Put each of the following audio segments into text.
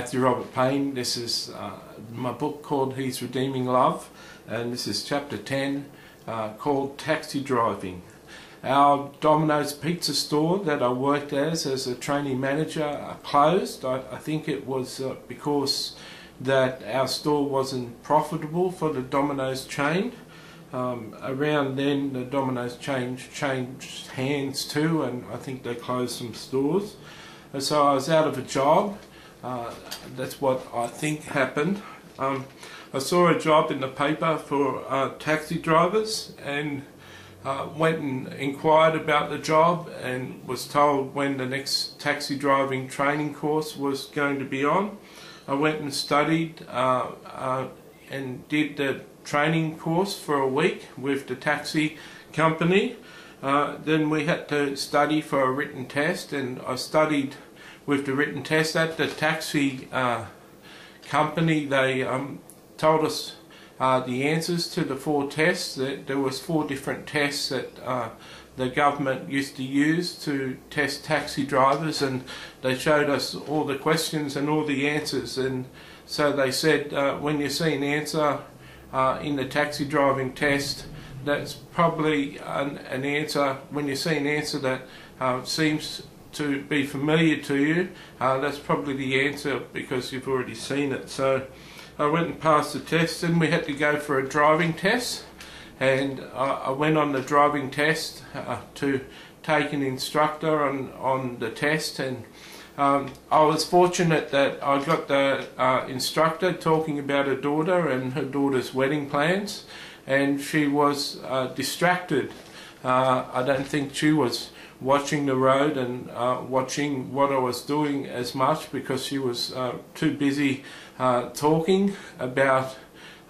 Matthew Robert Payne. This is my book called His Redeeming Love, and this is chapter 10 called Taxi Driving. Our Domino's pizza store that I worked as a trainee manager closed. I think it was because that our store wasn't profitable for the Domino's chain. Around then the Domino's chain changed hands too, and I think they closed some stores. And so I was out of a job. That's what I think happened. I saw a job in the paper for taxi drivers, and went and inquired about the job, and was told when the next taxi driving training course was going to be on. I went and studied and did the training course for a week with the taxi company. Then we had to study for a written test, and I studied with the written test at the taxi company. They told us the answers to the four tests. There was four different tests that the government used to use to test taxi drivers, and they showed us all the questions and all the answers. And so they said, when you see an answer in the taxi driving test, that's probably an answer. When you see an answer that seems to be familiar to you, that's probably the answer because you've already seen it. So I went and passed the test, and we had to go for a driving test, and I went on the driving test to take an instructor on the test, and I was fortunate that I got the instructor talking about her daughter and her daughter's wedding plans, and she was distracted. I don't think she was watching the road and watching what I was doing as much, because she was too busy talking about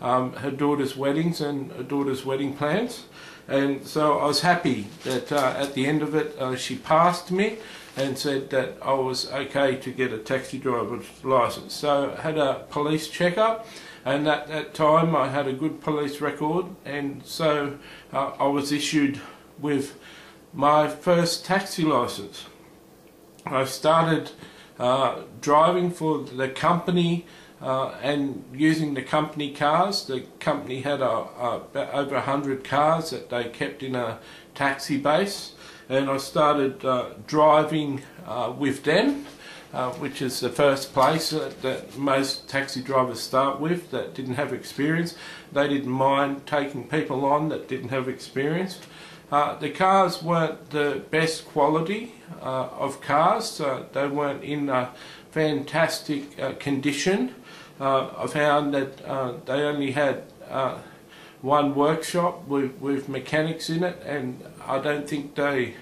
her daughter's weddings and her daughter's wedding plans. And so I was happy that at the end of it she passed me and said that I was okay to get a taxi driver's license. So I had a police checkup, and at that time I had a good police record, and so I was issued with my first taxi license. I started driving for the company and using the company cars. The company had over 100 cars that they kept in a taxi base, and I started driving with them, which is the first place that most taxi drivers start with that didn't have experience. They didn't mind taking people on that didn't have experience. The cars weren't the best quality of cars. They weren't in a fantastic condition. I found that they only had one workshop with mechanics in it, and I don't think they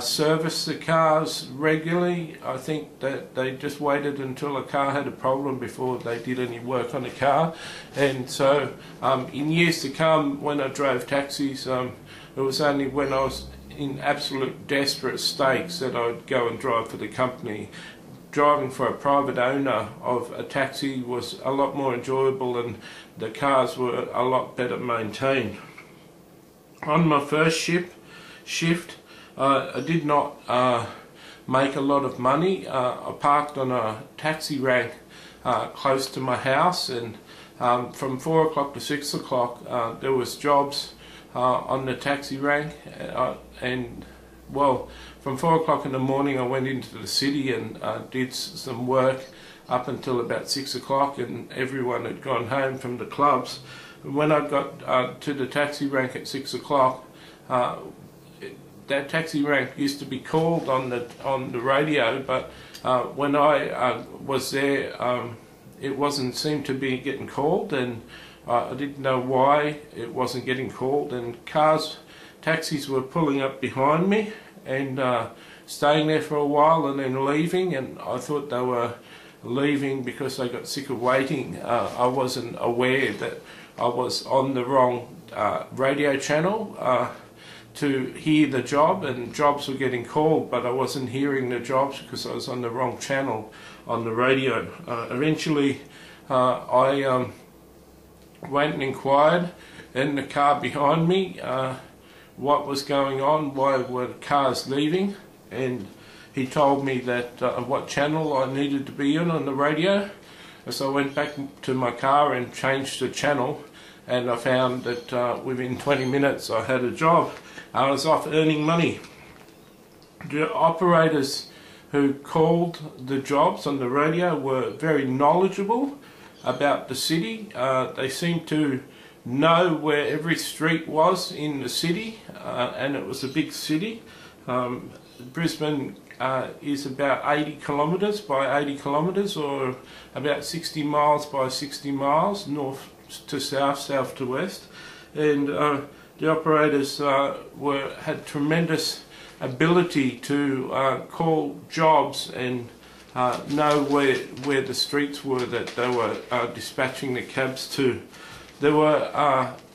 serviced the cars regularly. I think that they just waited until a car had a problem before they did any work on the car. And so in years to come, when I drove taxis, it was only when I was in absolute desperate stakes that I would go and drive for the company. Driving for a private owner of a taxi was a lot more enjoyable, and the cars were a lot better maintained. On my first shift, I did not make a lot of money. I parked on a taxi rank close to my house, and from 4 o'clock to 6 o'clock there was jobs on the taxi rank, and well, from 4 o'clock in the morning I went into the city and did some work up until about 6 o'clock, and everyone had gone home from the clubs. When I got to the taxi rank at 6 o'clock, that taxi rank used to be called on the radio, but when I was there, it wasn't seemed to be getting called, and I didn't know why it wasn't getting called, and taxis were pulling up behind me and staying there for a while and then leaving, and I thought they were leaving because they got sick of waiting. I wasn't aware that I was on the wrong radio channel to hear the job, and jobs were getting called, but I wasn't hearing the jobs because I was on the wrong channel on the radio. Eventually I went and inquired in the car behind me what was going on, why were the cars leaving, and he told me that what channel I needed to be in on the radio. So I went back to my car and changed the channel, and I found that within 20 minutes I had a job. I was off earning money. The operators who called the jobs on the radio were very knowledgeable about the city. They seemed to know where every street was in the city, and it was a big city. Brisbane is about 80 kilometres by 80 kilometres, or about 60 miles by 60 miles, north to south, south to west. And the operators had tremendous ability to call jobs and know where the streets were that they were dispatching the cabs to. There were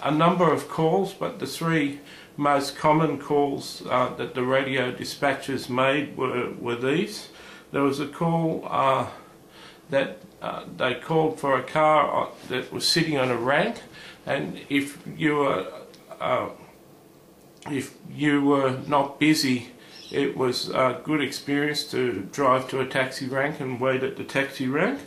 a number of calls, but the three most common calls that the radio dispatchers made were these. There was a call that they called for a car that was sitting on a rank, and if you were not busy, it was a good experience to drive to a taxi rank and wait at the taxi rank.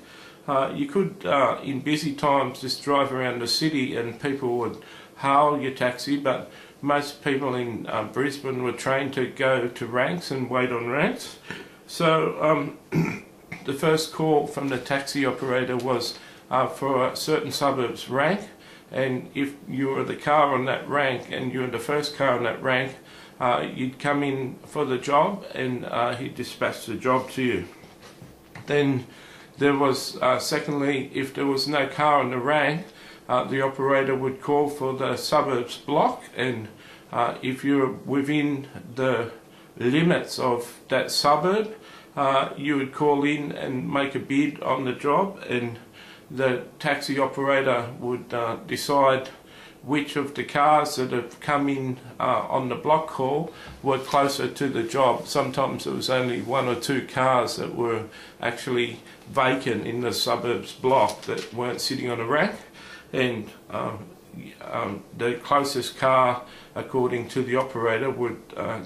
You could, in busy times, just drive around the city and people would hail your taxi, but most people in Brisbane were trained to go to ranks and wait on ranks. So the first call from the taxi operator was for a certain suburb's rank, and if you were the car on that rank and you were the first car on that rank, you'd come in for the job, and he'd dispatch the job to you. Then there was, secondly, if there was no car on the rank, the operator would call for the suburbs block, and if you were within the limits of that suburb, you would call in and make a bid on the job, and the taxi operator would decide which of the cars that have come in on the block call were closer to the job. Sometimes it was only one or two cars that were actually vacant in the suburbs block that weren't sitting on a rack, and the closest car, according to the operator, would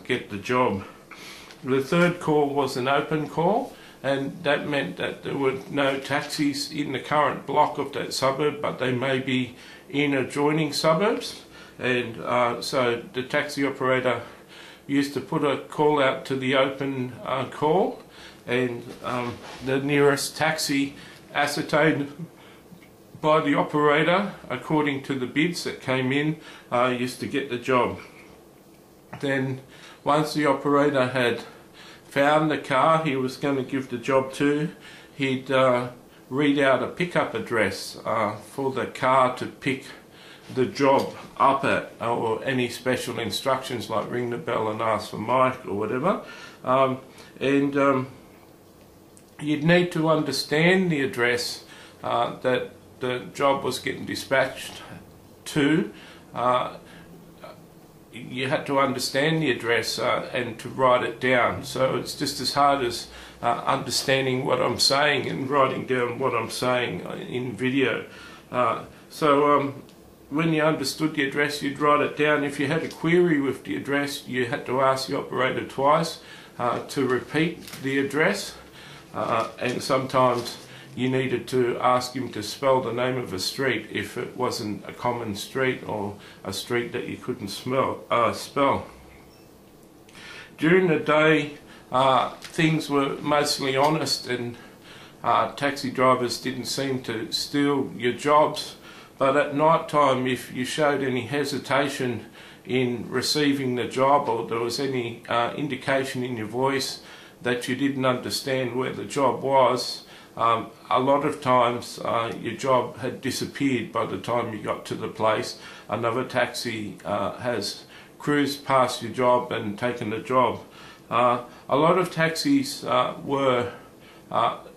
get the job. The third call was an open call, and that meant that there were no taxis in the current block of that suburb, but they may be in adjoining suburbs, and so the taxi operator used to put a call out to the open call, and the nearest taxi, ascertained by the operator according to the bids that came in, used to get the job. Then once the operator had found the car he was going to give the job to, he'd read out a pickup address for the car to pick the job up at, or any special instructions like ring the bell and ask for Mike or whatever. You'd need to understand the address that the job was getting dispatched to. You had to understand the address and to write it down. So it's just as hard as understanding what I'm saying and writing down what I'm saying in video. When you understood the address, you'd write it down. If you had a query with the address, you had to ask the operator twice to repeat the address, and sometimes you needed to ask him to spell the name of a street if it wasn't a common street or a street that you couldn't spell. During the day, things were mostly honest, and taxi drivers didn't seem to steal your jobs, but at night time, if you showed any hesitation in receiving the job, or there was any indication in your voice that you didn't understand where the job was, a lot of times your job had disappeared by the time you got to the place. Another taxi has cruised past your job and taken the job. A lot of taxis were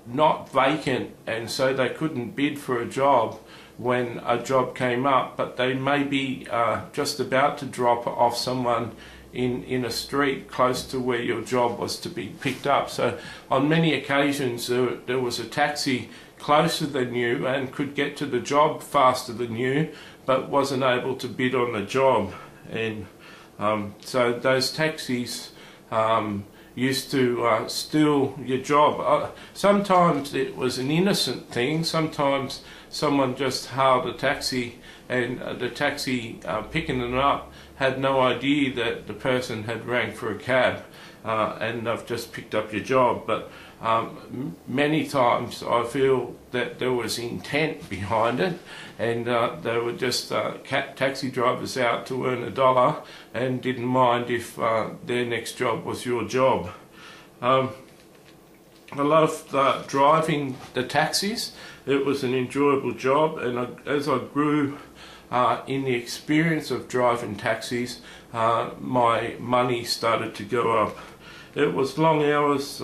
not vacant, and so they couldn't bid for a job when a job came up, but they may be just about to drop off someone in a street close to where your job was to be picked up. So on many occasions there was a taxi closer than you and could get to the job faster than you, but wasn't able to bid on the job. And so those taxis used to steal your job. Sometimes it was an innocent thing. Sometimes someone just hailed a taxi and the taxi picking them up had no idea that the person had rang for a cab and they've just picked up your job. But many times I feel that there was intent behind it, and they were just taxi drivers out to earn a dollar and didn't mind if their next job was your job. I loved driving the taxis. It was an enjoyable job, and as I grew in the experience of driving taxis, my money started to go up. It was long hours,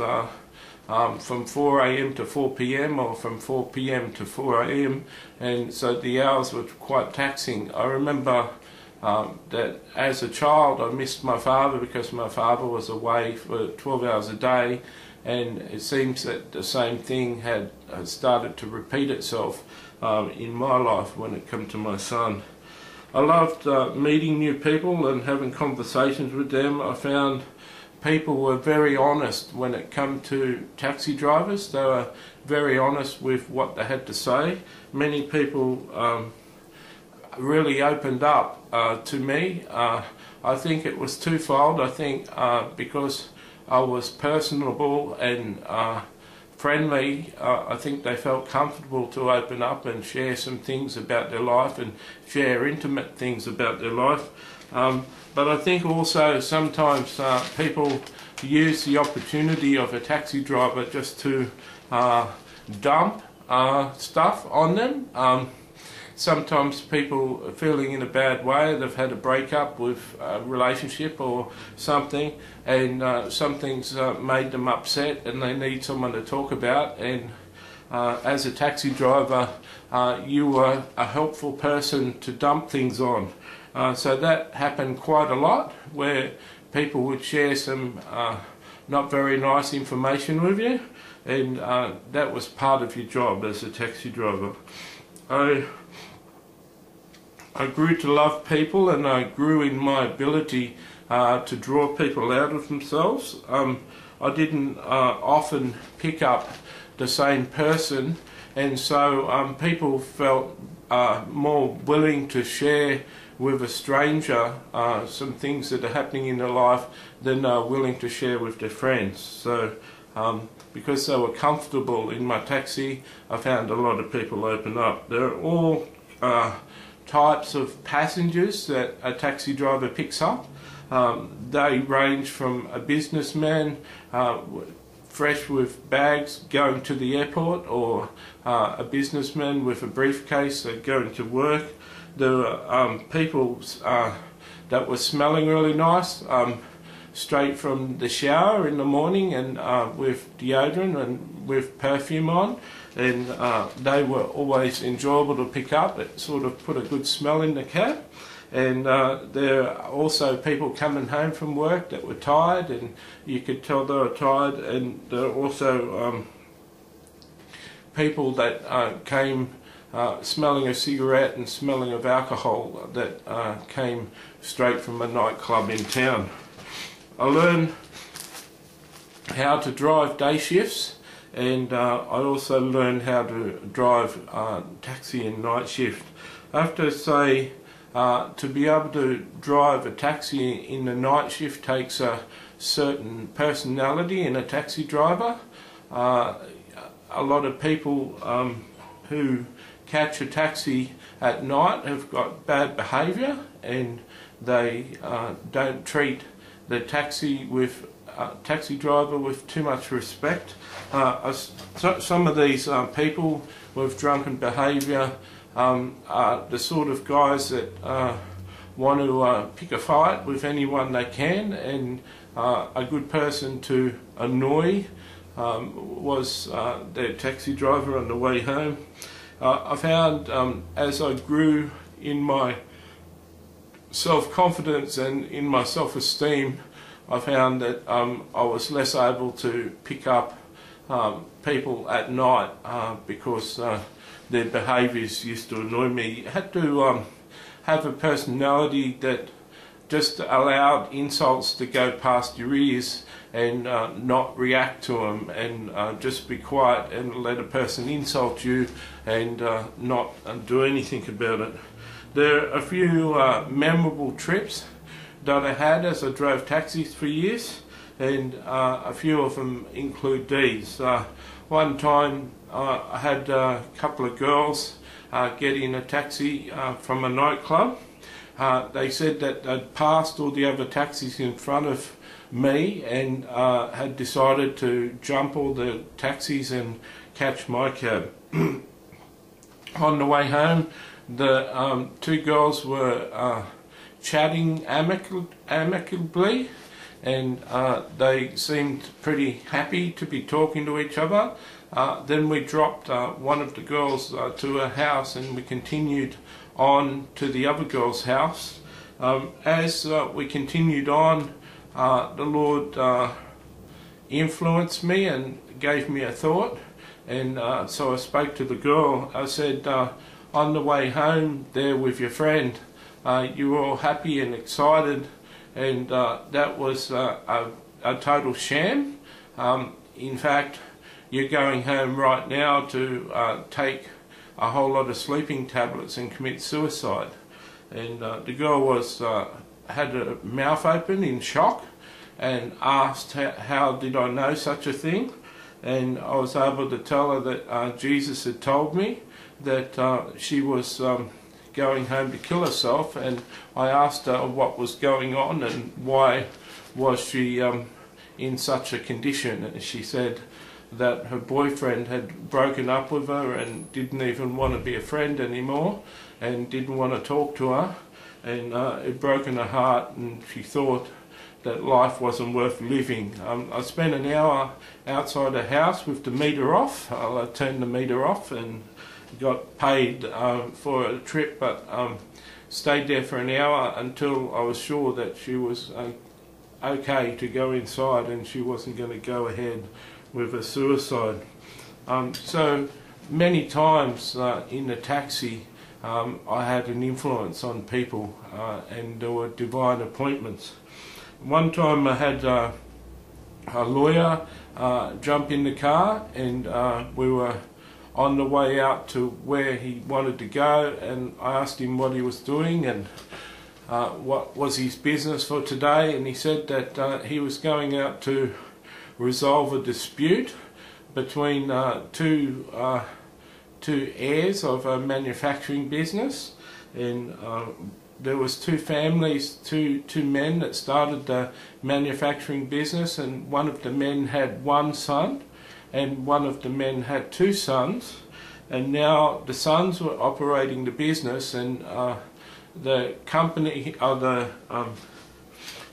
from 4 a.m. to 4 p.m. or from 4 p.m. to 4 a.m. and so the hours were quite taxing. I remember that as a child I missed my father because my father was away for 12 hours a day, and it seems that the same thing had started to repeat itself in my life when it came to my son. I loved meeting new people and having conversations with them. I found people were very honest when it came to taxi drivers. They were very honest with what they had to say. Many people really opened up to me. I think it was twofold. I think because I was personable and friendly, I think they felt comfortable to open up and share some things about their life and share intimate things about their life. But I think also sometimes people use the opportunity of a taxi driver just to dump stuff on them. Sometimes people are feeling in a bad way, they've had a breakup with a relationship or something, and something's made them upset and they need someone to talk about, and as a taxi driver you were a helpful person to dump things on. So that happened quite a lot, where people would share some not very nice information with you, and that was part of your job as a taxi driver. I grew to love people, and I grew in my ability to draw people out of themselves. I didn't often pick up the same person, and so people felt more willing to share with a stranger some things that are happening in their life than they're willing to share with their friends. So because they were comfortable in my taxi, I found a lot of people open up. There are all types of passengers that a taxi driver picks up. They range from a businessman fresh with bags going to the airport, or a businessman with a briefcase going to work. There were people that were smelling really nice, straight from the shower in the morning, and with deodorant and with perfume on, and they were always enjoyable to pick up. It sort of put a good smell in the cab. And there are also people coming home from work that were tired, and you could tell they were tired. And there are also people that came smelling of cigarette and smelling of alcohol, that came straight from a nightclub in town. I learned how to drive day shifts, and I also learned how to drive taxi and night shift. I have to say, to be able to drive a taxi in the night shift takes a certain personality in a taxi driver. A lot of people who catch a taxi at night have got bad behaviour, and they don't treat the taxi driver with too much respect. Some of these people with drunken behaviour are the sort of guys that want to pick a fight with anyone they can, and a good person to annoy was their taxi driver on the way home. I found as I grew in my self-confidence and in my self-esteem, I found that I was less able to pick up people at night because their behaviours used to annoy me. I had to have a personality that just allowed insults to go past your ears and not react to them, and just be quiet and let a person insult you and not do anything about it. There are a few memorable trips that I had as I drove taxis for years, and a few of them include these. One time I had a couple of girls get in a taxi from a nightclub. They said that they'd passed all the other taxis in front of me and had decided to jump all the taxis and catch my cab. On the way home, the two girls were chatting amicably, and they seemed pretty happy to be talking to each other. Then we dropped one of the girls to her house, and we continued on to the other girl's house. As we continued on, the Lord influenced me and gave me a thought, and so I spoke to the girl. I said, on the way home there with your friend, you were all happy and excited, and that was a total sham. In fact, you're going home right now to take a whole lot of sleeping tablets and commit suicide. And the girl was had her mouth open in shock and asked, how did I know such a thing? And I was able to tell her that Jesus had told me that she was going home to kill herself, and I asked her what was going on and why was she in such a condition, and she said that her boyfriend had broken up with her and didn't even want to be a friend anymore and didn't want to talk to her, and it broken her heart, and she thought that life wasn't worth living. I spent an hour outside her house with the meter off. I turned the meter off and got paid for a trip, but stayed there for an hour until I was sure that she was okay to go inside and she wasn't going to go ahead with a suicide. So many times in the taxi I had an influence on people, and there were divine appointments. One time I had a lawyer jump in the car, and we were on the way out to where he wanted to go, and I asked him what he was doing and what was his business for today, and he said that he was going out to resolve a dispute between two heirs of a manufacturing business, and there was two families, two men that started the manufacturing business, and one of the men had one son and one of the men had two sons, and now the sons were operating the business, and the company, or the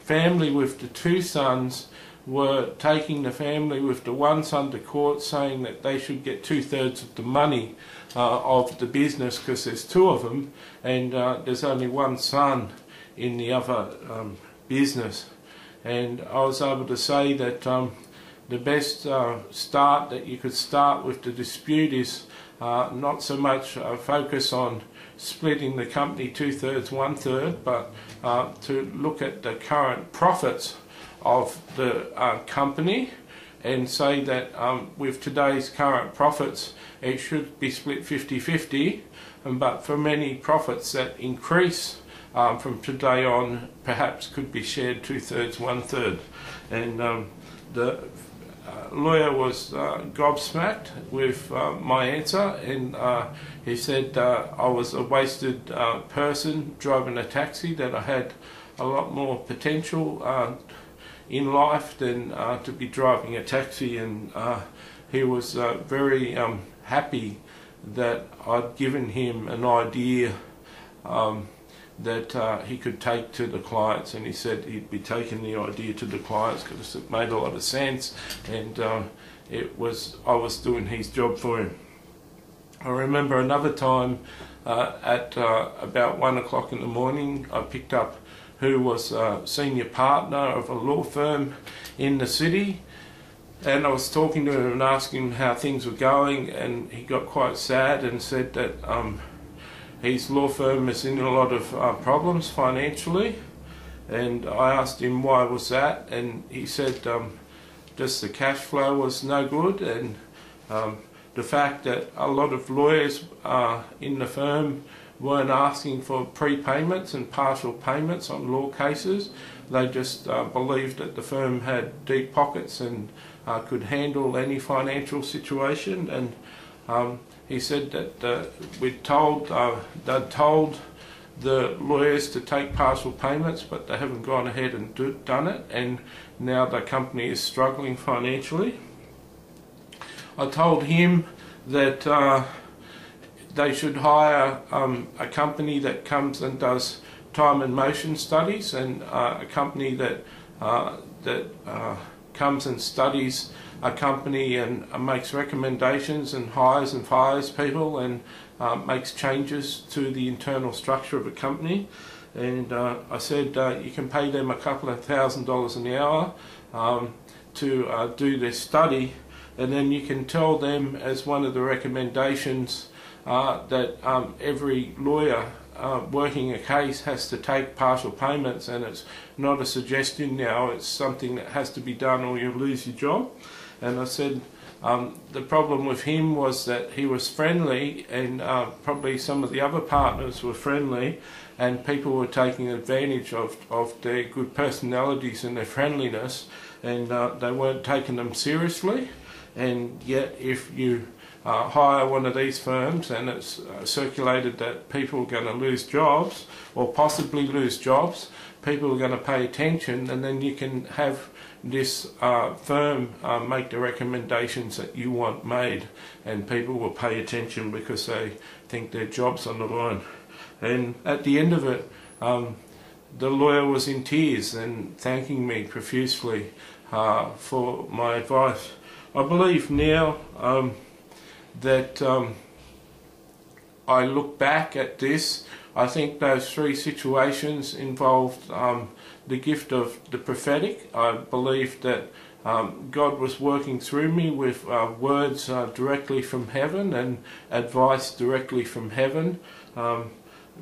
family with the two sons, were taking the family with the one son to court, saying that they should get 2/3 of the money of the business because there's two of them, and there's only one son in the other business. And I was able to say that the best start that you could start with the dispute is not so much focus on splitting the company 2/3, 1/3, but to look at the current profits of the company and say that with today's current profits it should be split 50-50, but for many profits that increase from today on perhaps could be shared 2/3, 1/3. And the lawyer was gobsmacked with my answer, and he said I was a wasted person driving a taxi, that I had a lot more potential in life than to be driving a taxi, and he was very happy that I'd given him an idea that he could take to the clients, and he said he'd be taking the idea to the clients because it made a lot of sense, and I was doing his job for him. I remember another time at about 1 o'clock in the morning I picked up who was a senior partner of a law firm in the city, and I was talking to him and asking him how things were going, and he got quite sad and said that his law firm is in a lot of problems financially, And I asked him why was that, and he said just the cash flow was no good, and the fact that a lot of lawyers in the firm weren't asking for prepayments and partial payments on law cases. They just believed that the firm had deep pockets and could handle any financial situation. And he said that they'd told the lawyers to take partial payments, but they haven't gone ahead and done it, and now the company is struggling financially. I told him that they should hire a company that comes and does time and motion studies, and a company that comes and studies a company and makes recommendations and hires and fires people and makes changes to the internal structure of a company. And I said you can pay them a couple of $1,000s an hour to do this study, and then you can tell them as one of the recommendations that every lawyer working a case has to take partial payments, and it's not a suggestion now, it's something that has to be done or you lose your job. And I said the problem with him was that he was friendly, and probably some of the other partners were friendly, and people were taking advantage of their good personalities and their friendliness, and they weren't taking them seriously. And yet if you hire one of these firms, and it's circulated that people are going to lose jobs or possibly lose jobs, people are going to pay attention, and then you can have this firm make the recommendations that you want made, and people will pay attention because they think their job's on the line. And at the end of it, the lawyer was in tears and thanking me profusely for my advice. I believe now that I look back at this, I think those three situations involved the gift of the prophetic. I believe that God was working through me with words directly from heaven and advice directly from heaven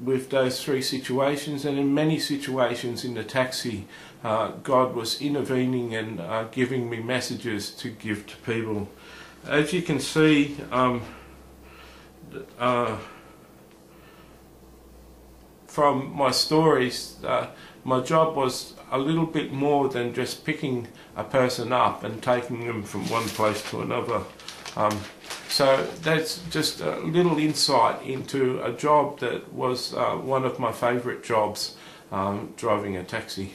with those three situations. And in many situations in the taxi, God was intervening and giving me messages to give to people. As you can see, from my stories, my job was a little bit more than just picking a person up and taking them from one place to another. So that's just a little insight into a job that was one of my favourite jobs, driving a taxi.